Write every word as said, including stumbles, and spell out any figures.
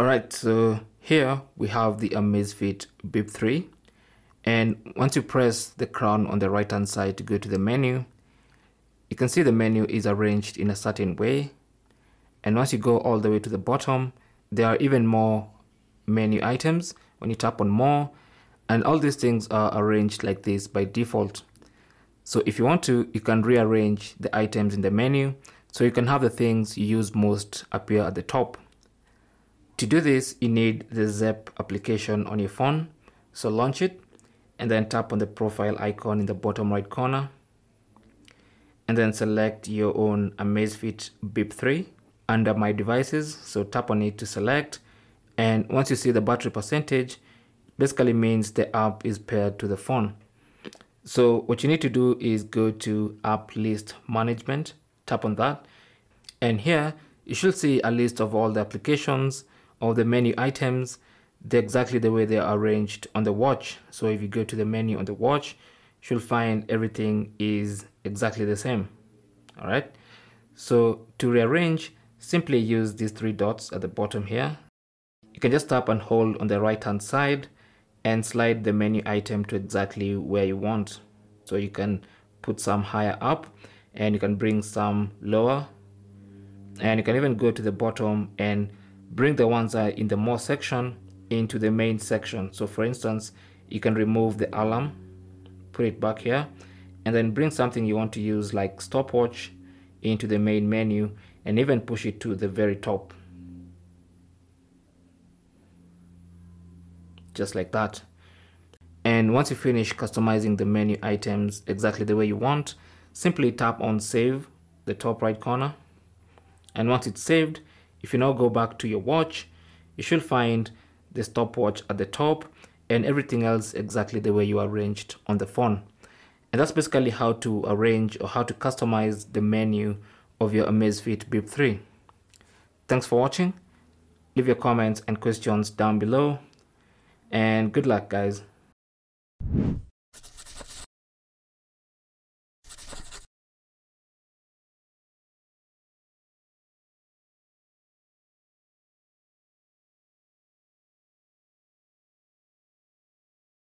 Alright, so here we have the Amazfit Bip three, and once you press the crown on the right hand side to go to the menu, you can see the menu is arranged in a certain way, and once you go all the way to the bottom, there are even more menu items when you tap on more, and all these things are arranged like this by default. So if you want to, you can rearrange the items in the menu so you can have the things you use most appear at the top. To do this, you need the Zepp application on your phone, so launch it and then tap on the profile icon in the bottom right corner, and then select your own Amazfit Bip three under My Devices, so tap on it to select, and once you see the battery percentage, basically means the app is paired to the phone. So what you need to do is go to App List Management, tap on that, and here you should see a list of all the applications, all the menu items. They're exactly the way they are arranged on the watch. So if you go to the menu on the watch, you'll find everything is exactly the same. All right. So to rearrange, simply use these three dots at the bottom here. You can just tap and hold on the right hand side and slide the menu item to exactly where you want. So you can put some higher up and you can bring some lower, and you can even go to the bottom and bring the ones that are in the more section into the main section. So for instance, you can remove the alarm, put it back here, and then bring something you want to use like stopwatch into the main menu, and even push it to the very top. Just like that. And once you finish customizing the menu items exactly the way you want, simply tap on save, the top right corner. And once it's saved, if you now go back to your watch, you should find the stopwatch at the top and everything else exactly the way you arranged on the phone. And that's basically how to arrange or how to customize the menu of your Amazfit Bip three. Thanks for watching. Leave your comments and questions down below, and good luck, guys.